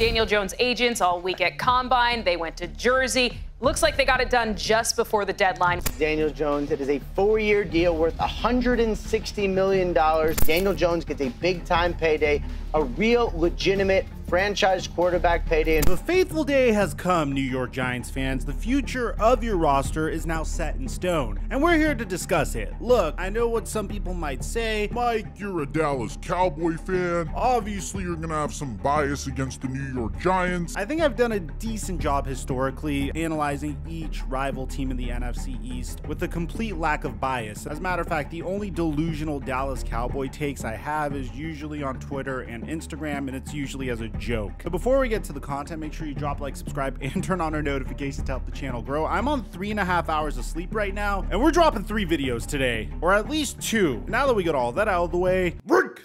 Daniel Jones' agents all week at Combine. They went to Jersey. Looks like they got it done just before the deadline. Daniel Jones, it is a 4-year deal worth $160 million. Daniel Jones gets a big-time payday, a real, legitimate franchise quarterback payday. The fateful day has come, New York Giants fans. The future of your roster is now set in stone, and we're here to discuss it. Look, I know what some people might say. Mike, you're a Dallas Cowboy fan. Obviously, you're gonna have some bias against the New York Giants. I think I've done a decent job historically analyzing each rival team in the NFC East with a complete lack of bias. As a matter of fact, the only delusional Dallas Cowboy takes I have is usually on Twitter and Instagram, and it's usually as a joke. But before we get to the content, make sure you drop like, subscribe, and turn on our notifications to help the channel grow. I'm on 3.5 hours of sleep right now, and we're dropping 3 videos today, or at least 2. Now that we got all that out of the way, work!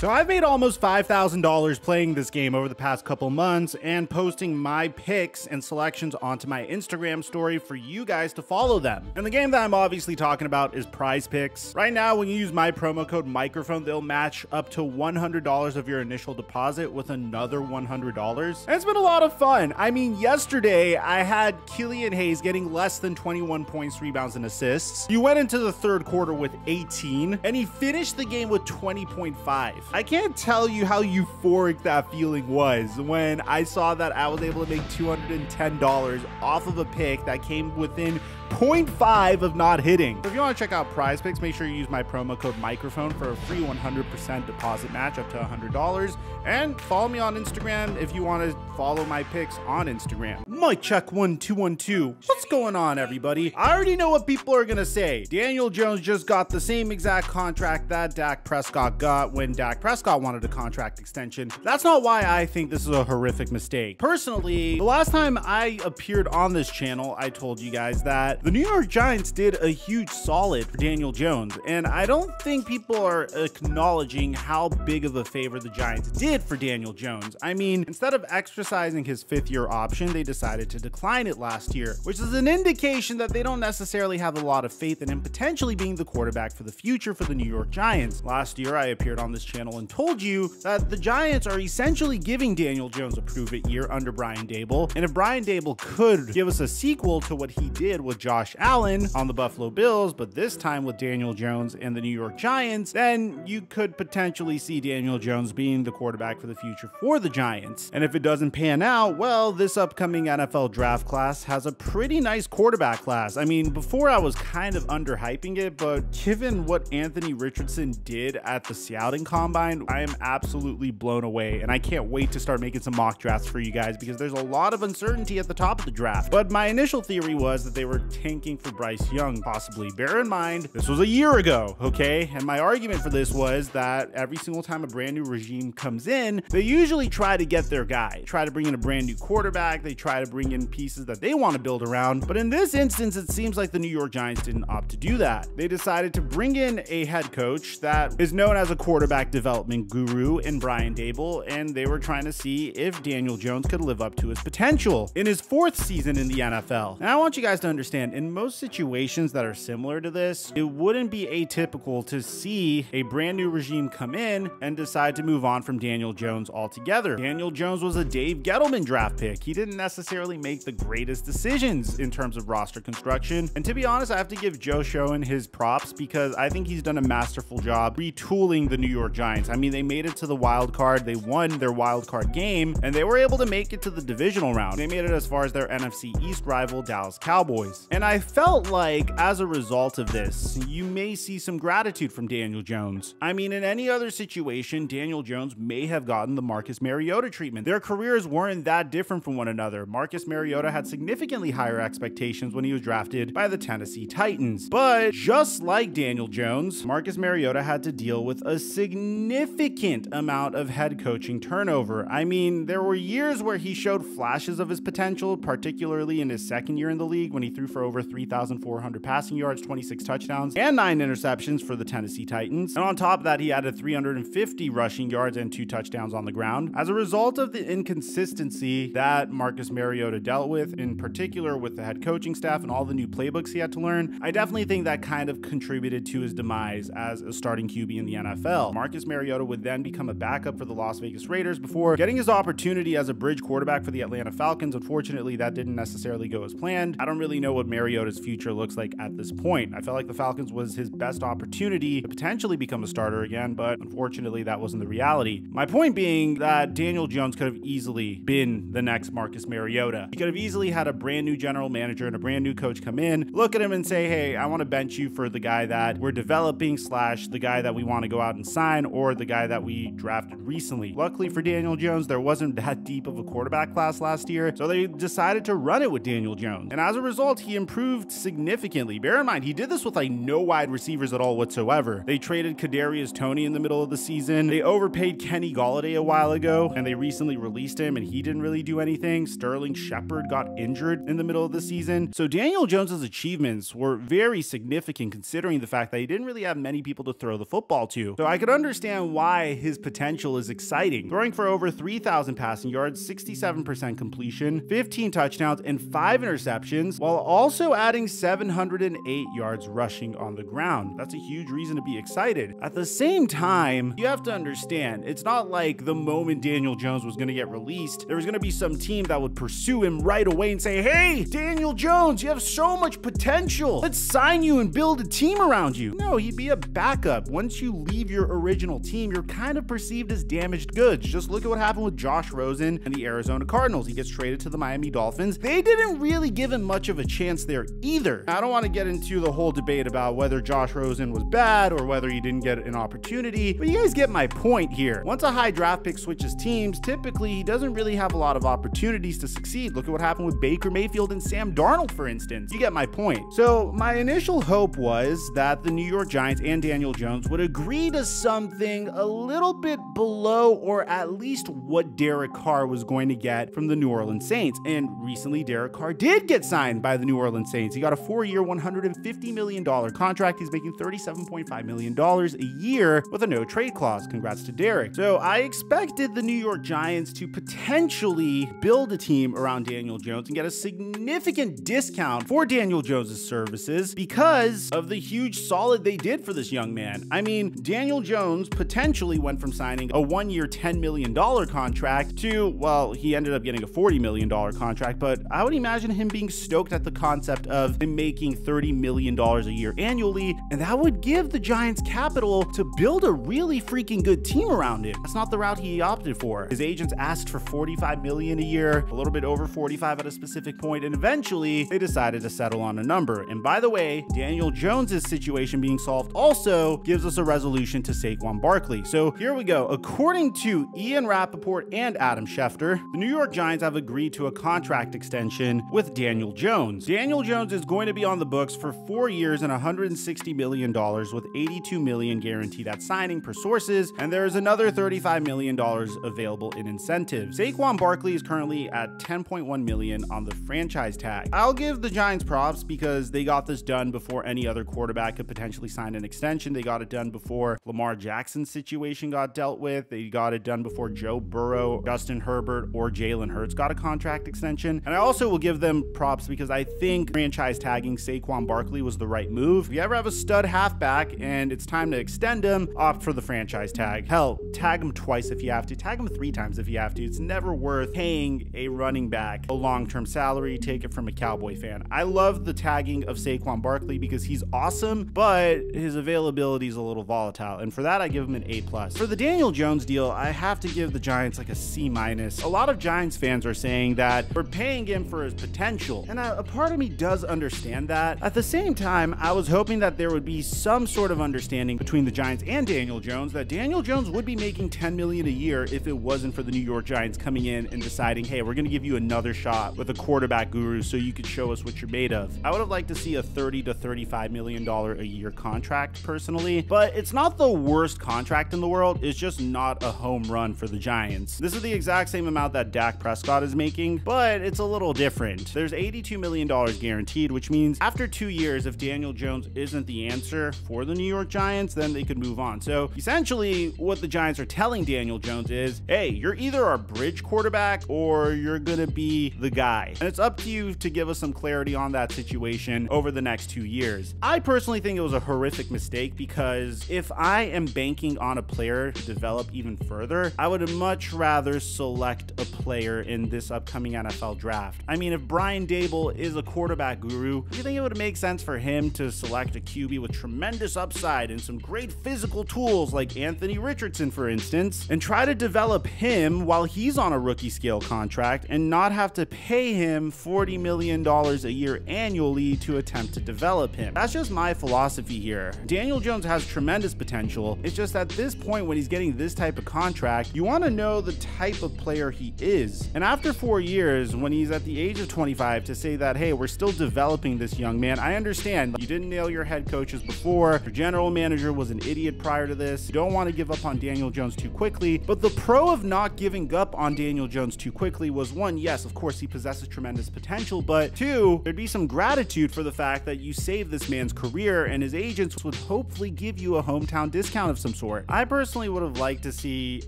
So I've made almost $5,000 playing this game over the past couple months and posting my picks and selections onto my Instagram story for you guys to follow them. And the game that I'm obviously talking about is PrizePicks. Right now, when you use my promo code microphone, they'll match up to $100 of your initial deposit with another $100. And it's been a lot of fun. I mean, yesterday I had Killian Hayes getting less than 21 points, rebounds, and assists. He went into the third quarter with 18, and he finished the game with 20.5. I can't tell you how euphoric that feeling was when I saw that I was able to make $210 off of a pick that came within 0.5 of not hitting. So if you want to check out PrizePicks, make sure you use my promo code microphone for a free 100% deposit match up to $100. And follow me on Instagram if you want to follow my picks on Instagram. MikeCheck1212. What's going on, everybody? I already know what people are going to say. Daniel Jones just got the same exact contract that Dak Prescott got when Dak Prescott wanted a contract extension. That's not why I think this is a horrific mistake. Personally, the last time I appeared on this channel, I told you guys that the New York Giants did a huge solid for Daniel Jones, and I don't think people are acknowledging how big of a favor the Giants did for Daniel Jones. I mean, instead of exercising his 5th-year option, they decided to decline it last year, which is an indication that they don't necessarily have a lot of faith in him potentially being the quarterback for the future for the New York Giants. Last year, I appeared on this channel and told you that the Giants are essentially giving Daniel Jones a prove-it year under Brian Daboll, and if Brian Daboll could give us a sequel to what he did with Josh Allen on the Buffalo Bills, but this time with Daniel Jones and the New York Giants, then you could potentially see Daniel Jones being the quarterback for the future for the Giants. And if it doesn't pan out, well, this upcoming NFL draft class has a pretty nice quarterback class. I mean, before I was kind of underhyping it, but given what Anthony Richardson did at the scouting combine, I am absolutely blown away, and I can't wait to start making some mock drafts for you guys because there's a lot of uncertainty at the top of the draft. But my initial theory was that they were tanking for Bryce Young, possibly. Bear in mind, this was a year ago, okay? And my argument for this was that every single time a brand new regime comes in, they usually try to get their guy, try to bring in a brand new quarterback, they try to bring in pieces that they want to build around. But in this instance, it seems like the New York Giants didn't opt to do that. They decided to bring in a head coach that is known as a quarterback development guru in Brian Daboll, and they were trying to see if Daniel Jones could live up to his potential in his 4th season in the NFL. And I want you guys to understand, in most situations that are similar to this, it wouldn't be atypical to see a brand new regime come in and decide to move on from Daniel Jones altogether. Daniel Jones was a Dave Gettleman draft pick. He didn't necessarily make the greatest decisions in terms of roster construction. And to be honest, I have to give Joe Schoen his props because I think he's done a masterful job retooling the New York Giants. I mean, they made it to the wild card. They won their wild card game, and they were able to make it to the divisional round. They made it as far as their NFC East rival, Dallas Cowboys. And I felt like as a result of this, you may see some gratitude from Daniel Jones. I mean, in any other situation, Daniel Jones may have gotten the Marcus Mariota treatment. Their careers weren't that different from one another. Marcus Mariota had significantly higher expectations when he was drafted by the Tennessee Titans. But just like Daniel Jones, Marcus Mariota had to deal with a significant significant amount of head coaching turnover. I mean, there were years where he showed flashes of his potential, particularly in his second year in the league when he threw for over 3,400 passing yards, 26 touchdowns, and 9 interceptions for the Tennessee Titans. And on top of that, he added 350 rushing yards and 2 touchdowns on the ground. As a result of the inconsistency that Marcus Mariota dealt with, in particular with the head coaching staff and all the new playbooks he had to learn, I definitely think that kind of contributed to his demise as a starting QB in the NFL. Marcus Mariota would then become a backup for the Las Vegas Raiders before getting his opportunity as a bridge quarterback for the Atlanta Falcons. Unfortunately, that didn't necessarily go as planned. I don't really know what Mariota's future looks like at this point. I felt like the Falcons was his best opportunity to potentially become a starter again, but unfortunately, that wasn't the reality. My point being that Daniel Jones could have easily been the next Marcus Mariota. He could have easily had a brand new general manager and a brand new coach come in, look at him and say, hey, I want to bench you for the guy that we're developing / the guy that we want to go out and sign, or the guy that we drafted recently. Luckily for Daniel Jones, there wasn't that deep of a quarterback class last year, so they decided to run it with Daniel Jones. And as a result, he improved significantly. Bear in mind, he did this with like no wide receivers at all whatsoever. They traded Kadarius Toney in the middle of the season. They overpaid Kenny Galladay a while ago, and they recently released him, and he didn't really do anything. Sterling Shepard got injured in the middle of the season. So Daniel Jones's achievements were very significant considering the fact that he didn't really have many people to throw the football to. So I could understand why his potential is exciting. Throwing for over 3,000 passing yards, 67% completion, 15 touchdowns, and 5 interceptions, while also adding 708 yards rushing on the ground. That's a huge reason to be excited. At the same time, you have to understand, it's not like the moment Daniel Jones was going to get released, there was going to be some team that would pursue him right away and say, hey, Daniel Jones, you have so much potential. Let's sign you and build a team around you. No, he'd be a backup. Once you leave your original team, you're kind of perceived as damaged goods. Just look at what happened with Josh Rosen and the Arizona Cardinals. He gets traded to the Miami Dolphins. They didn't really give him much of a chance there either. I don't want to get into the whole debate about whether Josh Rosen was bad or whether he didn't get an opportunity, but you guys get my point here. Once a high draft pick switches teams, typically he doesn't really have a lot of opportunities to succeed. Look at what happened with Baker Mayfield and Sam Darnold, for instance. You get my point. So my initial hope was that the New York Giants and Daniel Jones would agree to something a little bit below, or at least what Derek Carr was going to get from the New Orleans Saints. And recently, Derek Carr did get signed by the New Orleans Saints. He got a 4-year, $150 million contract. He's making $37.5 million a year with a no trade clause. Congrats to Derek. So I expected the New York Giants to potentially build a team around Daniel Jones and get a significant discount for Daniel Jones's services because of the huge solid they did for this young man. I mean, Daniel Jones potentially went from signing a 1-year $10 million contract to, well, he ended up getting a $40 million contract, but I would imagine him being stoked at the concept of him making $30 million a year annually, and that would give the Giants capital to build a really freaking good team around him. That's not the route he opted for. His agents asked for $45 million a year, a little bit over 45 at a specific point, and eventually they decided to settle on a number. And by the way, Daniel Jones's situation being solved also gives us a resolution to Saquon Barkley. So here we go. According to Ian Rappaport and Adam Schefter, the New York Giants have agreed to a contract extension with Daniel Jones. Daniel Jones is going to be on the books for 4 years and $160 million with $82 million guaranteed at signing per sources, and there is another $35 million available in incentives. Saquon Barkley is currently at $10.1 million on the franchise tag. I'll give the Giants props because they got this done before any other quarterback could potentially sign an extension. They got it done before Lamar Jackson's situation got dealt with. They got it done before Joe Burrow, Justin Herbert, or Jalen Hurts got a contract extension. And I also will give them props because I think franchise tagging Saquon Barkley was the right move. If you ever have a stud halfback and it's time to extend him, opt for the franchise tag. Hell, tag him twice if you have to. Tag him 3 times if you have to. It's never worth paying a running back a long-term salary. Take it from a Cowboy fan. I love the tagging of Saquon Barkley because he's awesome, but his availability is a little volatile, and for that I give him an A+. For the Daniel Jones deal, I have to give the Giants like a C-. A lot of Giants fans are saying that we're paying him for his potential, and a part of me does understand that. At the same time, I was hoping that there would be some sort of understanding between the Giants and Daniel Jones that Daniel Jones would be making $10 million a year if it wasn't for the New York Giants coming in and deciding, hey, we're going to give you another shot with a quarterback guru so you could show us what you're made of. I would have liked to see a $30 to $35 million a year contract personally, but it's not the worst contract contract in the world, it's just not a home run for the Giants. This is the exact same amount that Dak Prescott is making, but it's a little different. There's $82 million guaranteed, which means after 2 years, if Daniel Jones isn't the answer for the New York Giants, then they could move on. So essentially what the Giants are telling Daniel Jones is, hey, you're either our bridge quarterback or you're gonna be the guy. And it's up to you to give us some clarity on that situation over the next 2 years. I personally think it was a horrific mistake, because if I am banking on a player to develop even further, I would much rather select a player in this upcoming NFL draft. I mean, if Brian Daboll is a quarterback guru, do you think it would make sense for him to select a QB with tremendous upside and some great physical tools like Anthony Richardson, for instance, and try to develop him while he's on a rookie scale contract and not have to pay him $40 million a year annually to attempt to develop him? That's just my philosophy here. Daniel Jones has tremendous potential. It's just at this point, when he's getting this type of contract, you want to know the type of player he is. And after 4 years, when he's at the age of 25, to say that, hey, we're still developing this young man, I understand you didn't nail your head coaches before, your general manager was an idiot prior to this, you don't want to give up on Daniel Jones too quickly. But the pro of not giving up on Daniel Jones too quickly was, one, yes, of course he possesses tremendous potential, but two, there'd be some gratitude for the fact that you saved this man's career, and his agents would hopefully give you a hometown discount of some sort. I personally would have liked to see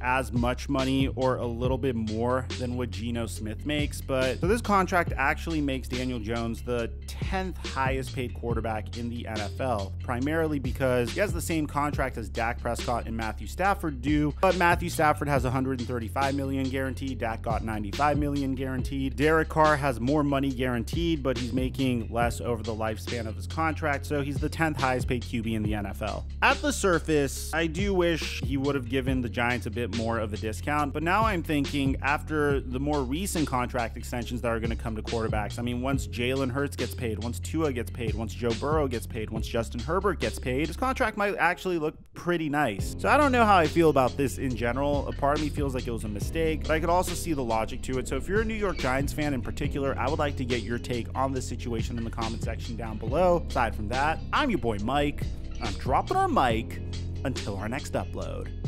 as much money or a little bit more than what Geno Smith makes, but so this contract actually makes Daniel Jones the 10th highest paid quarterback in the NFL, primarily because he has the same contract as Dak Prescott and Matthew Stafford do, but Matthew Stafford has $135 million guaranteed, Dak got $95 million guaranteed, Derek Carr has more money guaranteed, but he's making less over the lifespan of his contract, so he's the 10th highest paid QB in the NFL. At the surface, I do wish he would have given the Giants a bit more of a discount, but now I'm thinking after the more recent contract extensions that are going to come to quarterbacks, I mean, once Jalen Hurts gets paid, once Tua gets paid, once Joe Burrow gets paid, once Justin Herbert gets paid, his contract might actually look pretty nice. So I don't know how I feel about this in general. A part of me feels like it was a mistake, but I could also see the logic to it. So if you're a New York Giants fan in particular, I would like to get your take on this situation in the comment section down below. Aside from that, I'm your boy Mike. I'm dropping our mic until our next upload.